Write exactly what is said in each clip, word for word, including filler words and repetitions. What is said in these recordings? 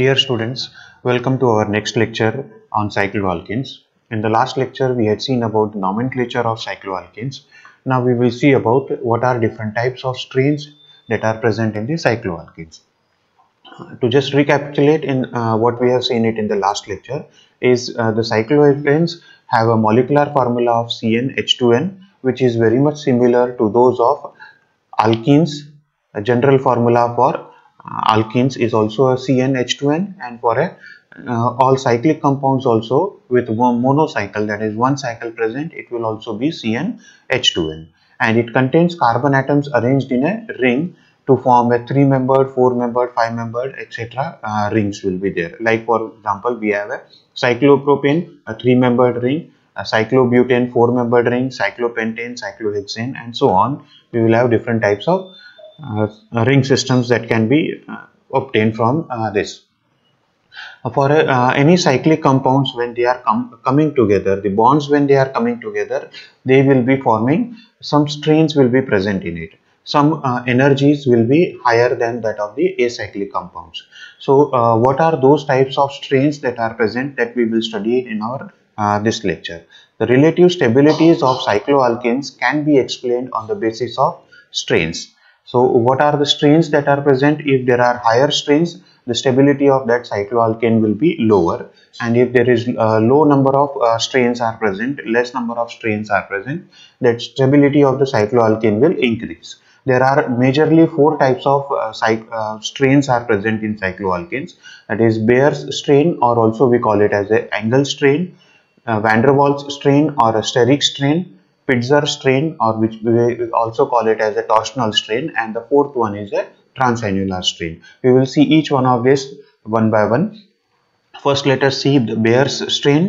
Dear students, welcome to our next lecture on cycloalkanes. In the last lecture we had seen about the nomenclature of cycloalkanes. Now we will see about what are different types of strains that are present in the cycloalkanes. To just recapitulate in uh, what we have seen it in the last lecture is uh, the cycloalkanes have a molecular formula of C n H two n which is very much similar to those of alkenes. A general formula for alkenes is also a C n H two n, and for a, uh, all cyclic compounds also with one monocycle, that is one cycle present, it will also be C n H two n, and it contains carbon atoms arranged in a ring to form a three membered, four membered, five membered, et cetera. Uh, rings will be there. Like for example, we have a cyclopropane, a three membered ring, a cyclobutane, four membered ring, cyclopentane, cyclohexane, and so on. We will have different types of Uh, ring systems that can be uh, obtained from uh, this. For uh, any cyclic compounds, when they are com coming together, the bonds when they are coming together, they will be forming some strains will be present in it. Some uh, energies will be higher than that of the acyclic compounds. So uh, what are those types of strains that are present, that we will study in our uh, this lecture. The relative stabilities of cycloalkanes can be explained on the basis of strains. So what are the strains that are present? If there are higher strains, the stability of that cycloalkane will be lower, and if there is a low number of uh, strains are present, less number of strains are present, that stability of the cycloalkane will increase. There are majorly four types of uh, uh, strains are present in cycloalkanes, that is Baeyer's strain, or also we call it as an angle strain, uh, van der Waals strain or a steric strain, Pitzer strain, or which we also call it as a torsional strain, and the fourth one is a transannular strain. We will see each one of this one by one. First, let us see the Baeyer's strain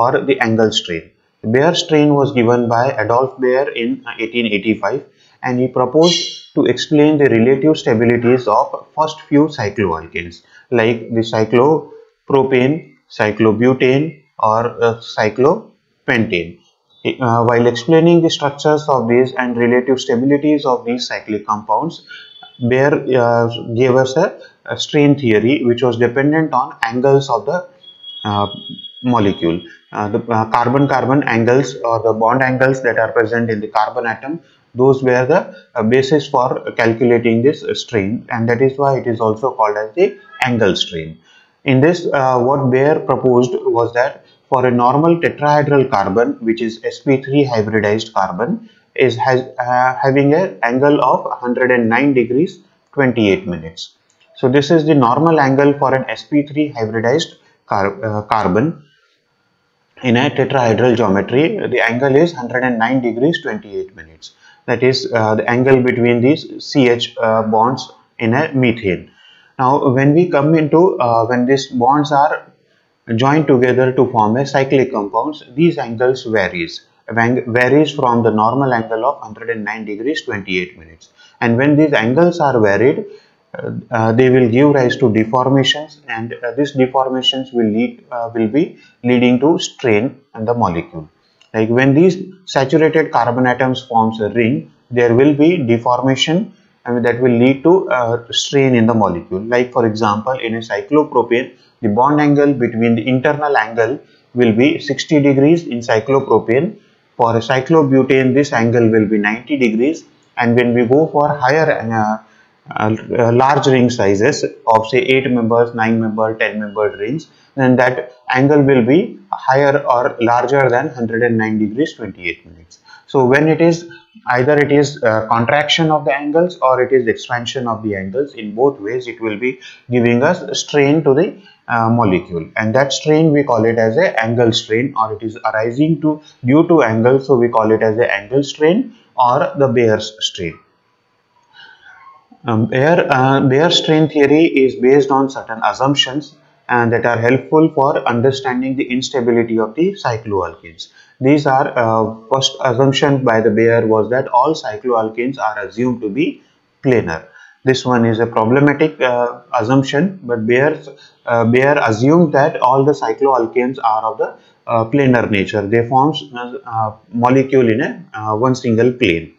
or the angle strain. The Baeyer's strain was given by Adolf Baeyer in eighteen eighty-five, and he proposed to explain the relative stabilities of first few cycloalkanes like the cyclopropane, cyclobutane, or uh, cyclopentane. Uh, while explaining the structures of these and relative stabilities of these cyclic compounds, Baeyer uh, gave us a, a strain theory which was dependent on angles of the uh, molecule. Uh, the carbon-carbon uh, angles or the bond angles that are present in the carbon atom, those were the uh, basis for calculating this strain, and that is why it is also called as the angle strain. In this, uh, what Baeyer proposed was that for a normal tetrahedral carbon, which is s p three hybridized carbon, is has, uh, having an angle of one hundred nine degrees twenty-eight minutes. So this is the normal angle for an s p three hybridized car uh, carbon in a tetrahedral geometry. The angle is one hundred nine degrees twenty-eight minutes. That is uh, the angle between these C H uh, bonds in a methane. Now, when we come into uh, when these bonds are joined together to form a cyclic compounds, these angles varies varies from the normal angle of one hundred nine degrees twenty-eight minutes, and when these angles are varied, uh, uh, they will give rise to deformations, and uh, these deformations will lead uh, will be leading to strain in the molecule. Like when these saturated carbon atoms forms a ring, there will be deformation, and that will lead to uh, strain in the molecule. Like for example, in a cyclopropane, the bond angle between the internal angle will be sixty degrees in cyclopropane. For a cyclobutane, this angle will be ninety degrees, and when we go for higher uh, uh, large ring sizes of say eight members, nine member, ten membered rings, then that angle will be higher or larger than one hundred nine degrees twenty-eight minutes. So when it is either it is uh, contraction of the angles or it is expansion of the angles, in both ways it will be giving us strain to the uh, molecule, and that strain we call it as a angle strain, or it is arising to due to angle, so we call it as a angle strain or the Baeyer's strain. Um, Bayer, uh, Baeyer's strain theory is based on certain assumptions and that are helpful for understanding the instability of the cycloalkanes. These are uh, first assumption by the Baeyer was that all cycloalkanes are assumed to be planar. This one is a problematic uh, assumption, but Baeyer's, uh, Baeyer assumed that all the cycloalkanes are of the uh, planar nature. They form a molecule in a uh, one single plane.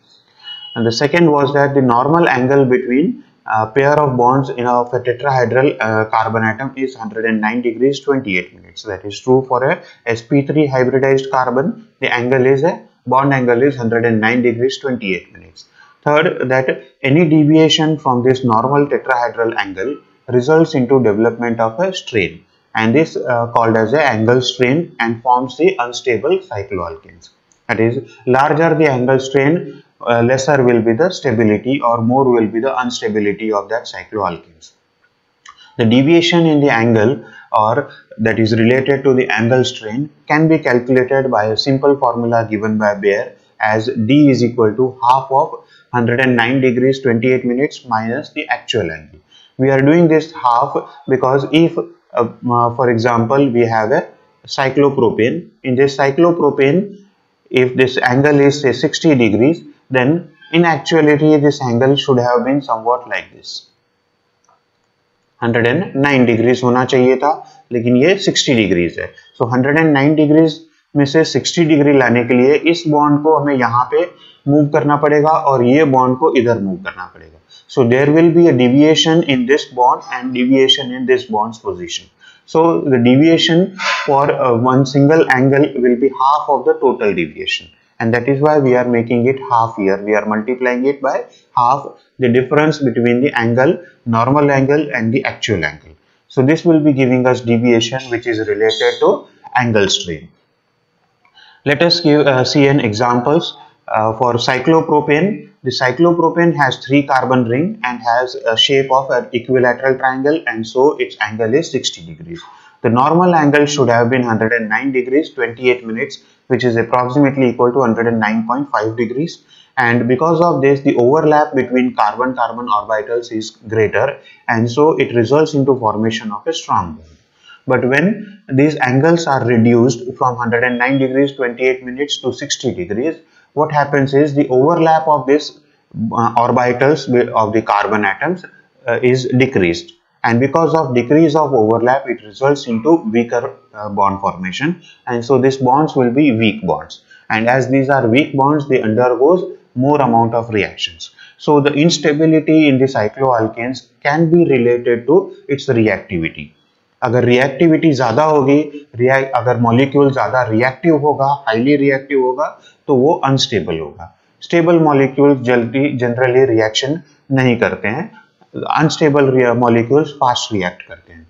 And the second was that the normal angle between uh, pair of bonds in of a tetrahedral uh, carbon atom is one hundred nine degrees twenty-eight minutes. That is true for a S P three hybridized carbon. The angle is a bond angle is one hundred nine degrees twenty-eight minutes. Third, that any deviation from this normal tetrahedral angle results into development of a strain, and this uh, called as a angle strain, and forms the unstable cycloalkanes. That is, larger the angle strain, uh, lesser will be the stability, or more will be the instability of that cycloalkanes. The deviation in the angle, or that is related to the angle strain, can be calculated by a simple formula given by Baeyer as d is equal to half of one hundred nine degrees twenty-eight minutes minus the actual angle. We are doing this half because if uh, for example we have a cyclopropane, in this cyclopropane if this angle is say sixty degrees, then in actuality this angle should have been somewhat like this, one hundred nine degrees होना चाहिए था, लेकिन ये sixty degrees है. So one hundred nine degrees में से sixty degree लाने के लिए इस बॉन्ड को हमें यहाँ पे मूव करना पड़ेगा और ये बॉन्ड को इधर मूव करना पड़ेगा. So there will be a deviation in this bond and deviation in this bond's position. So the deviation for uh, one single angle will be half of the total deviation, and that is why we are making it half here. We are multiplying it by half, the difference between the angle, normal angle and the actual angle. So this will be giving us deviation which is related to angle strain. Let us give, uh, see an examples uh, for cyclopropane. The cyclopropane has three carbon ring and has a shape of an equilateral triangle, and so its angle is sixty degrees. The normal angle should have been one hundred nine degrees twenty-eight minutes, which is approximately equal to one hundred nine point five degrees, and because of this the overlap between carbon-carbon orbitals is greater, and so it results into formation of a strong bond. But when these angles are reduced from one hundred nine degrees twenty-eight minutes to sixty degrees, what happens is the overlap of this uh, orbitals of the carbon atoms uh, is decreased, and because of decrease of overlap it results into weaker uh, bond formation, and so these bonds will be weak bonds, and as these are weak bonds they undergoes more amount of reactions. So the instability in the cycloalkanes can be related to its reactivity. अगर reactivity ज़्यादा होगी, अगर molecule ज़्यादा reactive होगा, highly reactive होगा, तो वो unstable होगा. स्टेबल मॉलिक्यूल्स जल्दी जनरली रिएक्शन नहीं करते हैं, अनस्टेबल मॉलिक्यूल्स फास्ट रिएक्ट करते हैं.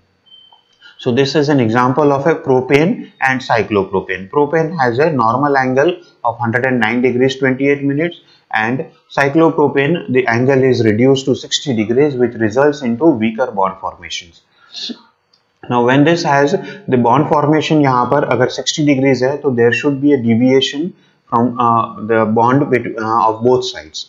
So this is an example of a propane and cyclopropane. Propane has a normal angle of one hundred nine degrees twenty-eight minutes, and cyclopropane the angle is reduced to sixty degrees, which results into weaker bond formations. Now when this has the bond formation, यहाँ पर अगर sixty degrees है तो there should be a deviation from uh, the bond between, uh, of both sides,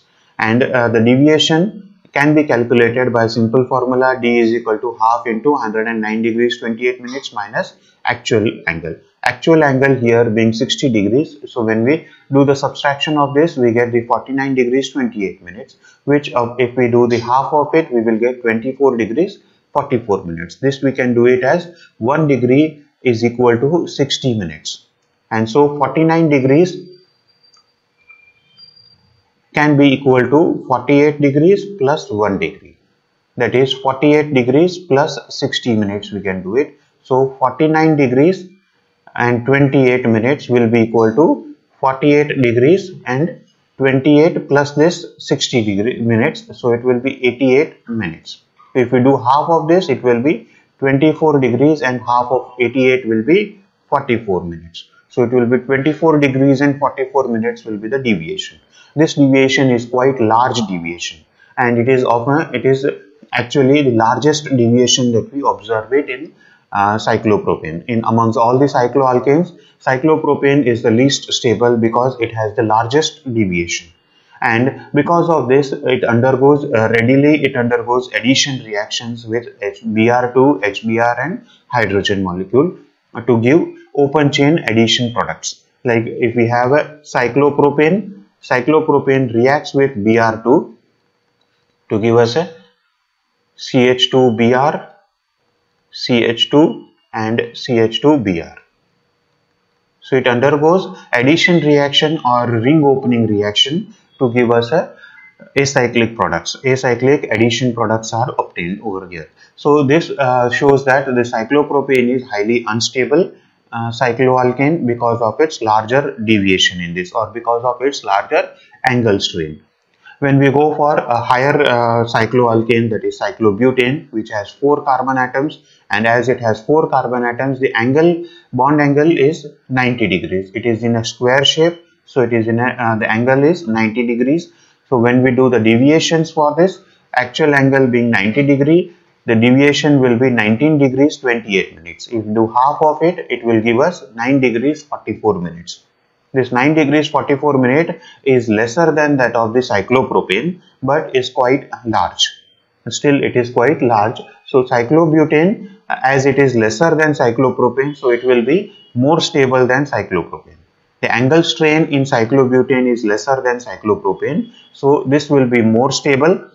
and uh, the deviation can be calculated by simple formula d is equal to half into one hundred nine degrees twenty-eight minutes minus actual angle. Actual angle here being sixty degrees, so when we do the subtraction of this we get the forty-nine degrees twenty-eight minutes, which uh, if we do the half of it we will get twenty-four degrees forty-four minutes. This we can do it as one degree is equal to sixty minutes, and so forty-nine degrees can be equal to forty-eight degrees plus one degree, that is forty-eight degrees plus sixty minutes we can do it. So forty-nine degrees and twenty-eight minutes will be equal to forty-eight degrees and twenty-eight plus this sixty degree minutes, so it will be eighty-eight minutes. If we do half of this it will be twenty-four degrees and half of eighty-eight will be forty-four minutes. So it will be twenty-four degrees and forty-four minutes will be the deviation. This deviation is quite large deviation, and it is often it is actually the largest deviation that we observe it in uh, cyclopropane. In amongst all the cycloalkanes, cyclopropane is the least stable because it has the largest deviation, and because of this it undergoes uh, readily it undergoes addition reactions with H B r two, H B r and hydrogen molecule uh, to give open chain addition products. Like if we have a cyclopropane, cyclopropane reacts with B r two to give us a C H two B r, C H two and C H two B r. So it undergoes addition reaction or ring opening reaction to give us a acyclic products, acyclic addition products are obtained over here. So this uh, shows that the cyclopropane is highly unstable uh, cycloalkane because of its larger deviation in this, or because of its larger angle strain. When we go for a higher uh, cycloalkane, that is cyclobutane, which has four carbon atoms, and as it has four carbon atoms, the angle, bond angle is ninety degrees. It is in a square shape, so it is in a, uh, the angle is ninety degrees. So when we do the deviations for this, actual angle being ninety degree, the deviation will be nineteen degrees twenty-eight minutes. If we do half of it, it will give us nine degrees forty-four minutes. This nine degrees forty-four minute is lesser than that of the cyclopropane, but is quite large. Still, it is quite large. So cyclobutane, as it is lesser than cyclopropane, so it will be more stable than cyclopropane. The angle strain in cyclobutane is lesser than cyclopropane, so this will be more stable,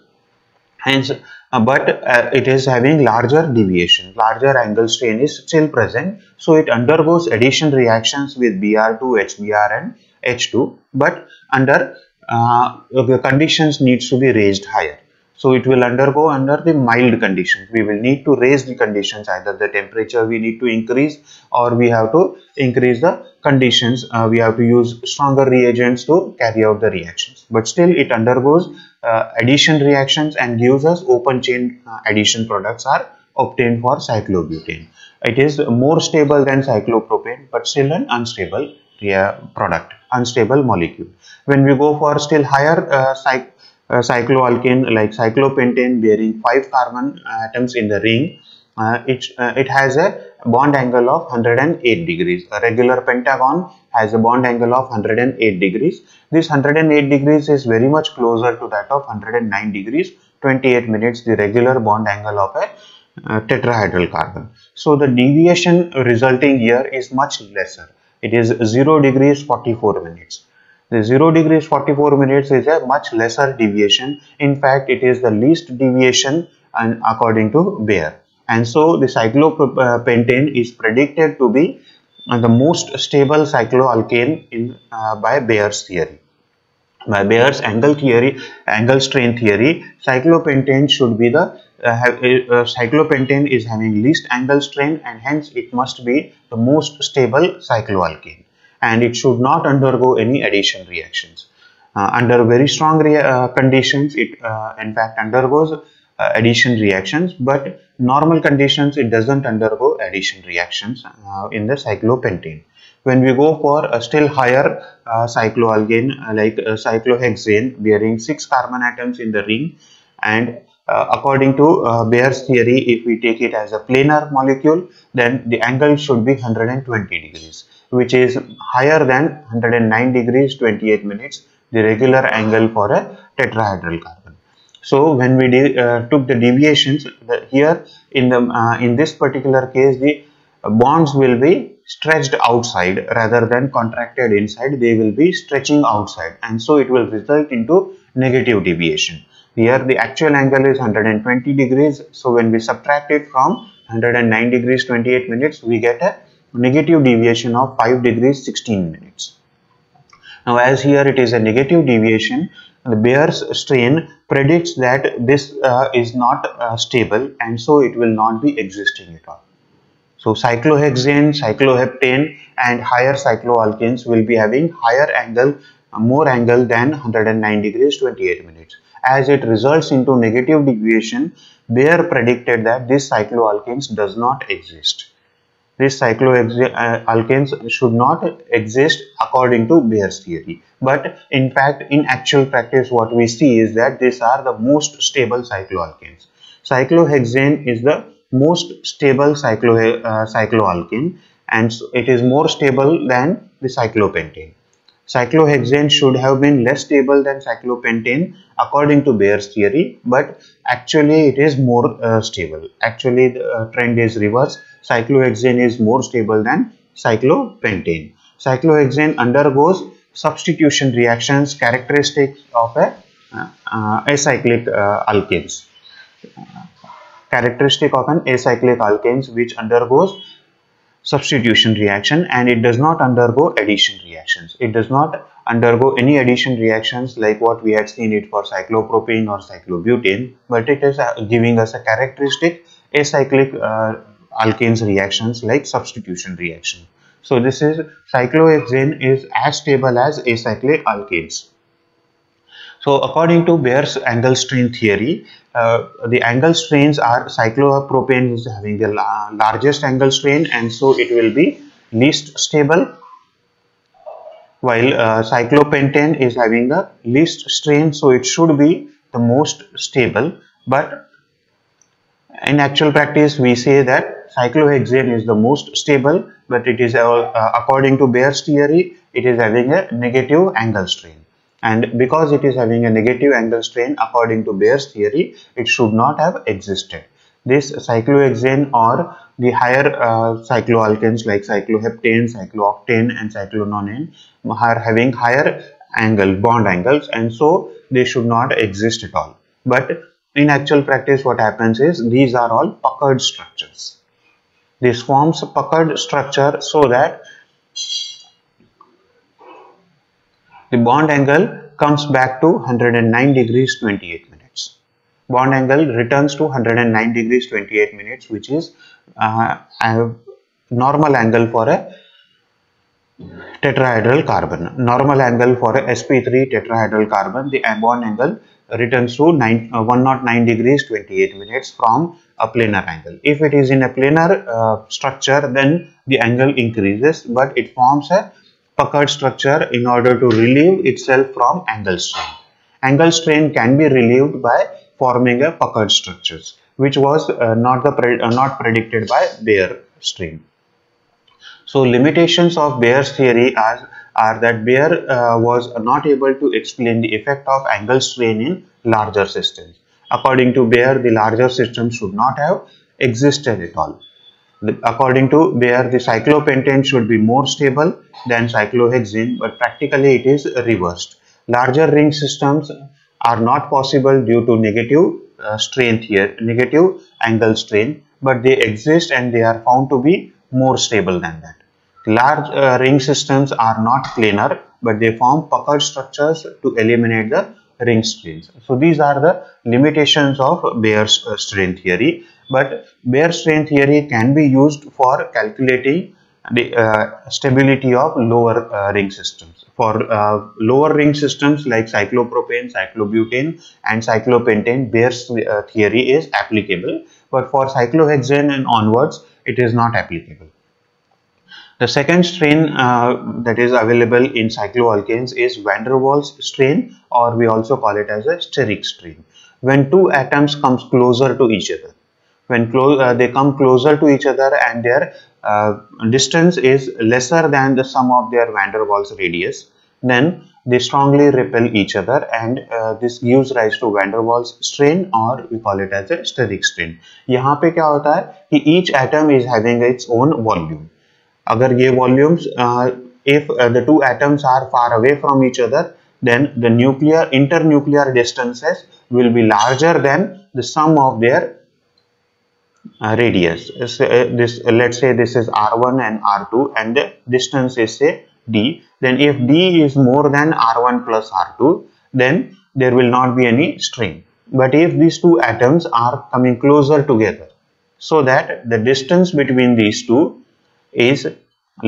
hence, uh, but uh, it is having larger deviation, larger angle strain is still present, so it undergoes addition reactions with B R two, H B R and H two, but under uh, the conditions needs to be raised higher. So it will undergo under the mild conditions. We will need to raise the conditions, either the temperature we need to increase, or we have to increase the conditions. Uh, we have to use stronger reagents to carry out the reactions. But still it undergoes uh, addition reactions and gives us open chain uh, addition products are obtained for cyclobutane. It is more stable than cyclopropane, but still an unstable uh, product, unstable molecule. When we go for still higher uh, cyclobutane, Uh, cycloalkane like cyclopentane bearing five carbon atoms in the ring, uh, it, uh, it has a bond angle of one hundred eight degrees. A regular pentagon has a bond angle of one hundred eight degrees. This one hundred eight degrees is very much closer to that of one hundred nine degrees twenty-eight minutes, the regular bond angle of a uh, tetrahedral carbon. So the deviation resulting here is much lesser. It is zero degrees forty-four minutes. The zero degrees forty-four minutes is a much lesser deviation. In fact, it is the least deviation, and according to Baeyer. And so the cyclopentane is predicted to be the most stable cycloalkane in, uh, by Baeyer's theory. By Baeyer's angle theory, angle strain theory, cyclopentane should be the uh, have, uh, cyclopentane is having least angle strain, and hence it must be the most stable cycloalkane. And it should not undergo any addition reactions. Uh, under very strong rea uh, conditions, it uh, in fact undergoes uh, addition reactions, but normal conditions, it doesn't undergo addition reactions uh, in the cyclopentane. When we go for a still higher uh, cycloalkane uh, like uh, cyclohexane bearing six carbon atoms in the ring, and Uh, according to uh, Baeyer's theory, if we take it as a planar molecule, then the angle should be one hundred twenty degrees, which is higher than one hundred nine degrees twenty-eight minutes, the regular angle for a tetrahedral carbon. So when we uh, took the deviations, the, here in the uh, in this particular case, the bonds will be stretched outside rather than contracted inside. They will be stretching outside, and so it will result into negative deviation. Here the actual angle is one hundred twenty degrees, so when we subtract it from one hundred nine degrees twenty-eight minutes, we get a negative deviation of five degrees sixteen minutes. Now, as here it is a negative deviation, the Baeyer's strain predicts that this uh, is not uh, stable, and so it will not be existing at all. So cyclohexane, cycloheptane and higher cycloalkanes will be having higher angle, uh, more angle than one hundred nine degrees twenty-eight minutes. As it results into negative deviation, Baeyer predicted that this cycloalkanes does not exist. This cycloalkanes should not exist according to Baeyer's theory. But in fact, in actual practice, what we see is that these are the most stable cycloalkanes. Cyclohexane is the most stable cyclo uh, cycloalkane, and it is more stable than the cyclopentane. Cyclohexane should have been less stable than cyclopentane according to Baeyer's theory, but actually it is more uh, stable. Actually, the uh, trend is reverse. Cyclohexane is more stable than cyclopentane. Cyclohexane undergoes substitution reactions characteristic of a uh, uh, acyclic uh, alkanes, uh, characteristic of an acyclic alkanes, which undergoes substitution reaction, and it does not undergo addition reactions. It does not undergo any addition reactions like what we had seen it for cyclopropane or cyclobutane, but it is giving us a characteristic acyclic uh, alkanes reactions like substitution reaction. So this is cyclohexane is as stable as acyclic alkanes. So according to Baeyer's angle strain theory, uh, the angle strains are cyclopropane is having the la largest angle strain, and so it will be least stable, while uh, cyclopentane is having the least strain, so it should be the most stable. But in actual practice, we say that cyclohexane is the most stable, but it is uh, according to Baeyer's theory, it is having a negative angle strain. And because it is having a negative angle strain, according to Baeyer's theory, it should not have existed. This cyclohexane or the higher uh, cycloalkanes like cycloheptane, cyclooctane and cyclononane are having higher angle, bond angles, and so they should not exist at all. But in actual practice, what happens is these are all puckered structures. This forms a puckered structure so that the bond angle comes back to one hundred nine degrees twenty-eight minutes. Bond angle returns to one hundred nine degrees twenty-eight minutes, which is uh, a normal angle for a tetrahedral carbon. Normal angle for a S P three tetrahedral carbon, the bond angle returns to one hundred nine degrees twenty-eight minutes from a planar angle. If it is in a planar uh, structure, then the angle increases, but it forms a puckered structure in order to relieve itself from angle strain. Angle strain can be relieved by forming a puckered structures, which was uh, not the pre uh, not predicted by Baeyer's strain. So limitations of Baeyer's theory are, are that Baeyer uh, was not able to explain the effect of angle strain in larger systems. According to Baeyer, the larger system should not have existed at all. According to Baeyer, the cyclopentane should be more stable than cyclohexane, but practically it is reversed. Larger ring systems are not possible due to negative uh, strain here, negative angle strain, but they exist and they are found to be more stable than that. Large uh, ring systems are not planar, but they form puckered structures to eliminate the ring strains. So these are the limitations of Baeyer's uh, strain theory. But Baeyer's strain theory can be used for calculating the uh, stability of lower uh, ring systems. For uh, lower ring systems like cyclopropane, cyclobutane and cyclopentane, Baeyer's uh, theory is applicable. But for cyclohexane and onwards, it is not applicable. The second strain uh, that is available in cycloalkanes is van der Waals strain, or we also call it as a steric strain. When two atoms comes closer to each other, when close, uh, they come closer to each other and their uh, distance is lesser than the sum of their van der Waals radius, then they strongly repel each other, and uh, this gives rise to van der Waals strain, or we call it as a steric strain. यहाँ पे क्या होता है कि each atom is having its own volume. अगर ये volumes, uh, if uh, the two atoms are far away from each other, then the nuclear internuclear distances will be larger than the sum of their Uh, radius. So, uh, this uh, let's say this is R one and R two, and the distance is say D. Then if D is more than R one plus R two, then there will not be any strain. But if these two atoms are coming closer together, so that the distance between these two is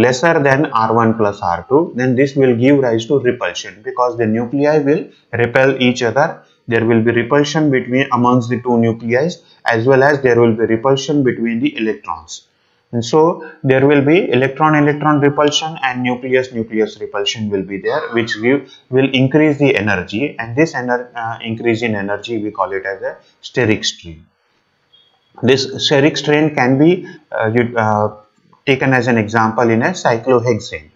lesser than R one plus R two, then this will give rise to repulsion, because the nuclei will repel each other. There will be repulsion between amongst the two nuclei, as well as there will be repulsion between the electrons, and so there will be electron-electron repulsion and nucleus-nucleus repulsion will be there, which will increase the energy, and this ener uh, increase in energy we call it as a steric strain. This steric strain can be uh, you, uh, taken as an example in a cyclohexane.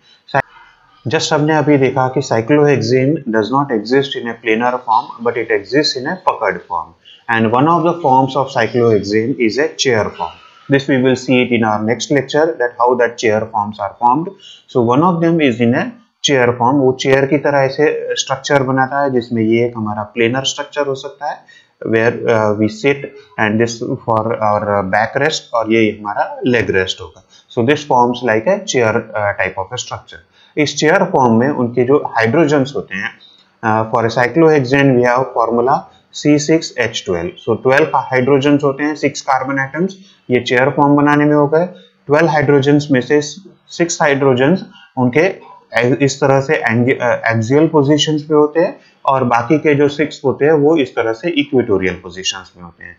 Just हमने अभी देखा कि cyclohexane does not exist in a planar form, but it exists in a puckered form, and one of the forms of cyclohexane is a chair form. This we will see it in our next lecture, that how that chair forms are formed. So one of them is in a chair form. वो chair की तरह ऐसे structure बनाता है, जिसमें ये एक हमारा planar structure हो सकता है, where uh, we sit, and this for our back rest, और ये हमारा leg rest होगा. so this forms like a chair uh, type of a structure. इस chair form में उनके जो hydrogens होते हैं, uh, for a cyclohexane we have formula C six H twelve, so twelve hydrogens होते हैं, six carbon atoms, ये chair form बनाने में हो गए, twelve hydrogens में से six hydrogens उनके इस तरह से एक्सियल पोजीशंस पे होते हैं और बाकी के जो सिक्स होते हैं वो इस तरह से इक्वेटोरियल पोजीशंस में होते हैं.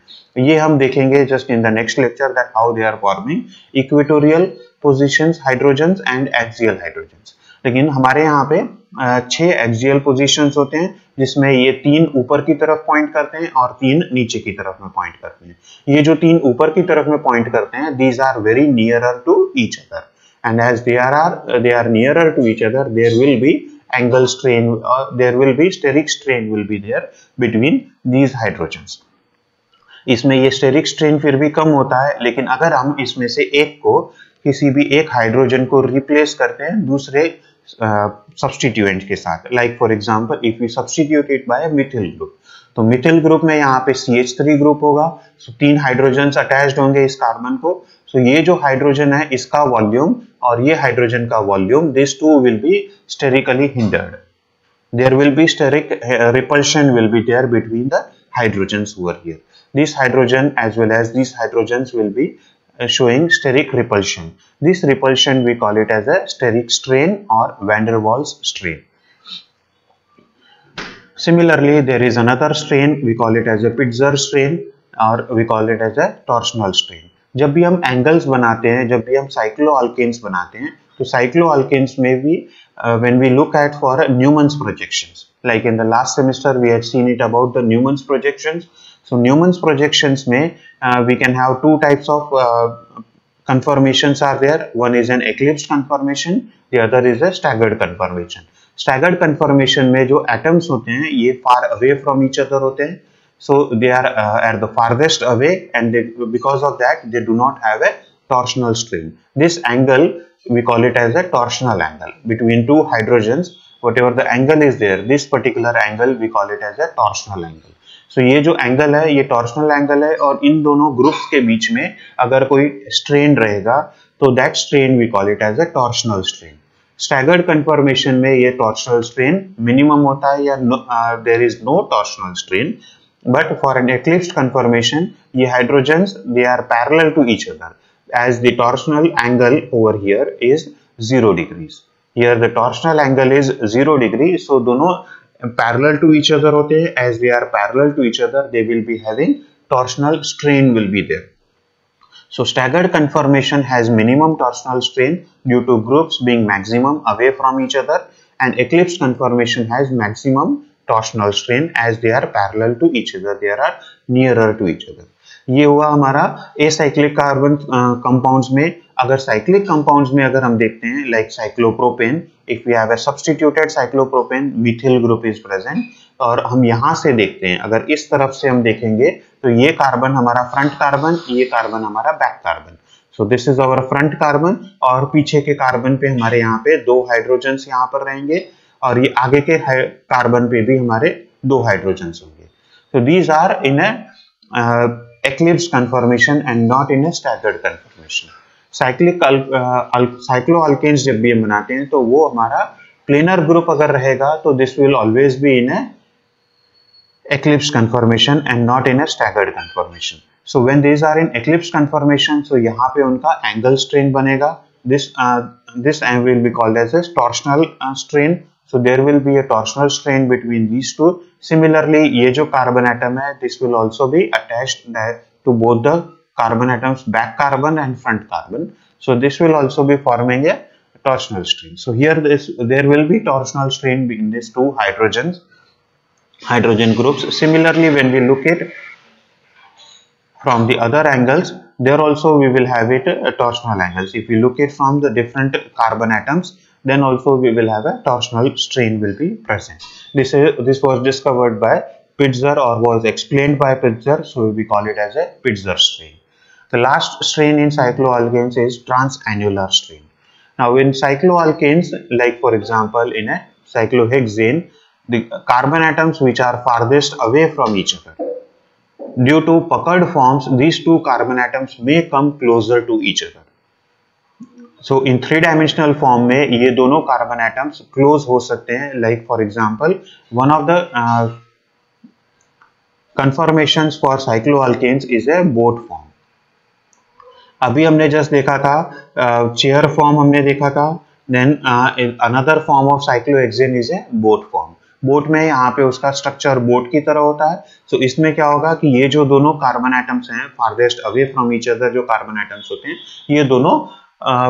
ये हम देखेंगे just in the next lecture that how they are forming equatorial positions hydrogens and axial hydrogens. लेकिन हमारे यहाँ पे छह एक्सियल पोजीशंस होते हैं जिसमें ये तीन ऊपर की तरफ पॉइंट करते हैं और तीन नीचे की तरफ में पॉइंट करते हैं. ये जो तीन ऊपर की तरफ में पॉइंट करते हैं these are very nearer to each other. And as they are they are nearer to each other, there will be angle strain or there will be steric strain will be there between these hydrogens. इसमें ये steric strain फिर भी कम होता है, लेकिन अगर हम इसमें से एक को किसी भी एक हाइड्रोजन को रिप्लेस करते हैं दूसरे सब्सटीट्यूएंट uh, के साथ, like for example if you substitute it by methyl group, तो मिथिल ग्रुप में यहाँ पे C H थ्री ग्रुप होगा, so, तीन हाइड्रोजन अटैच्ड होंगे इस कार्बन को. सो so, ये जो हाइड्रोजन है इसका वॉल्यूम और ये हाइड्रोजन का volume, this to will be sterically hindered, there will be steric repulsion will be there between the hydrogens over here. This hydrogen as well as this hydrogens will be showing steric repulsion. This repulsion we call it as a steric strain or van der Waals strain. Similarly, there is another strain, we call it as a Pitzer strain or we call it as a torsional strain. जब भी हम angles बनाते हैं, जब भी हम cycloalkanes बनाते हैं, तो cycloalkanes में भी uh, when we look at for Newman's projections, like in the last semester we had seen it about the Newman's projections. So Newman's projections में uh, we can have two types of uh, conformations are there. One is an eclipsed conformation, the other is a staggered conformation. Staggered conformation में जो atoms होते हैं ये far away from each other होते हैं, so they are uh, at the farthest away and they, because of that they do not have a torsional strain. This angle we call it as a torsional angle between two hydrogens. Whatever the angle is there, this particular angle we call it as a torsional angle. So so, ये जो angle है ये torsional angle है और इन दोनों groups के बीच में अगर कोई स्ट्रेन रहेगा तो that strain we call it as a torsional strain. Staggered conformation में ये टॉर्सनल स्ट्रेन मिनिमम होता है या there is no torsional strain, but for an eclipsed conformation ये hydrogens they are parallel to each other as the torsional angle over here is zero degrees. Here the torsional angle is zero degree, so दोनों parallel to each other होते हैं. As they are parallel to each other they will be having torsional strain will be there. So staggered conformation has minimum torsional strain due to groups being maximum away from each other and eclipsed conformation has maximum torsional strain as they are parallel to each other, they are nearer to each other. ये हुआ हमारा acyclic carbon compounds में. अगर cyclic compounds में अगर हम देखते हैं like cyclopropane, if we have a substituted cyclopropane methyl group is present और हम यहाँ से देखते हैं, अगर इस तरफ से हम देखेंगे तो ये कार्बन हमारा फ्रंट कार्बन, ये कार्बन हमारा back carbon. So this is our front carbon और पीछे के कार्बन पे हमारे यहाँ पे दो हाइड्रोजन्स यहाँ पर रहेंगे और ये आगे के कार्बन पे भी हमारे दो हाइड्रोजन्स होंगे. So these are in a eclipse conformation and not in a staggered conformation. Cyclic cycloalkanes जब भी हम बनाते हैं तो वो हमारा प्लेनर ग्रुप अगर रहेगा तो this will always be in eclipse conformation and not in a staggered conformation. So when these are in eclipse conformation, so यहाँ पे उनका एंगल स्ट्रेन बनेगा, this this will be called as a torsional strain. So there will be a torsional strain between these two. Similarly ये जो carbon atom है this will also be attached to both the carbon atoms, back carbon and front carbon, so this will also be forming a torsional strain. So here this there will be torsional strain in these two hydrogens hydrogen groups. Similarly, when we look at from the other angles, there also we will have it a torsional angles. If we look at from the different carbon atoms, then also we will have a torsional strain will be present. This is this was discovered by Pitzer or was explained by Pitzer, so we call it as a Pitzer strain. The last strain in cycloalkanes is transannular strain. Now in cycloalkanes, like for example in a cyclohexane, the carbon atoms which are farthest away from each other, due to puckered forms, these two carbon atoms may come closer to each other. So so, in three dimensional form में ये दोनों carbon atoms close हो सकते हैं. Like for example one of the conformations for cycloalkanes is a boat form. अभी हमने just देखा था चेयर uh, फॉर्म हमने देखा था. Then another form of cyclohexane is a boat form. Boat में यहाँ पे उसका स्ट्रक्चर बोट की तरह होता है. सो so, इसमें क्या होगा कि ये जो दोनों कार्बन एटम्स हैं farthest away from each other जो कार्बन एटम्स होते हैं ये दोनों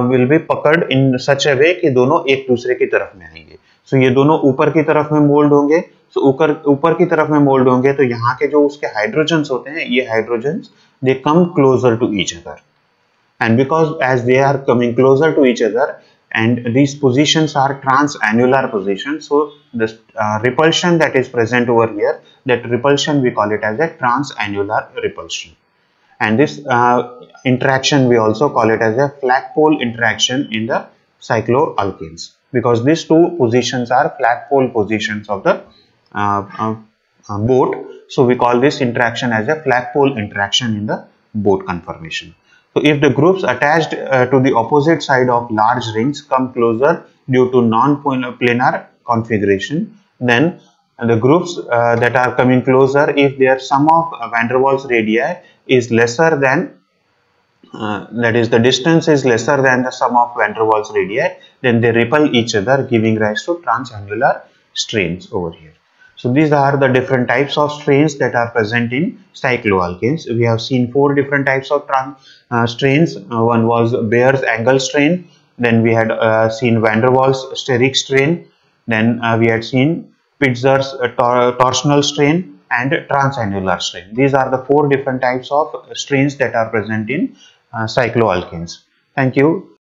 विल बी पकड़ इन सच ए वे कि दोनों एक दूसरे की तरफ में आएंगे. सो so, ये दोनों ऊपर की तरफ में मोल्ड होंगे. सो ऊपर ऊपर की तरफ में मोल्ड होंगे तो यहाँ के जो उसके हाइड्रोजन्स होते हैं ये hydrogens they come closer to each other and because as they are coming closer to each other and these positions are transannular positions, so the uh, repulsion that is present over here, that repulsion we call it as a transannular repulsion, and this uh, interaction we also call it as a flagpole interaction in the cycloalkanes because these two positions are flagpole positions of the uh, uh, uh, boat, so we call this interaction as a flagpole interaction in the boat conformation. So if the groups attached uh, to the opposite side of large rings come closer due to non-planar configuration, then the groups uh, that are coming closer, if their sum of uh, van der Waals radii is lesser than, uh, that is the distance is lesser than the sum of van der Waals radii, then they repel each other, giving rise to transannular strains over here. So these are the different types of strains that are present in cycloalkanes. We have seen four different types of uh, strains. Uh, one was Baeyer's angle strain. Then we had uh, seen van der Waals steric strain. Then uh, we had seen Pitzer's uh, tor torsional strain and transannular strain. These are the four different types of strains that are present in uh, cycloalkanes. Thank you.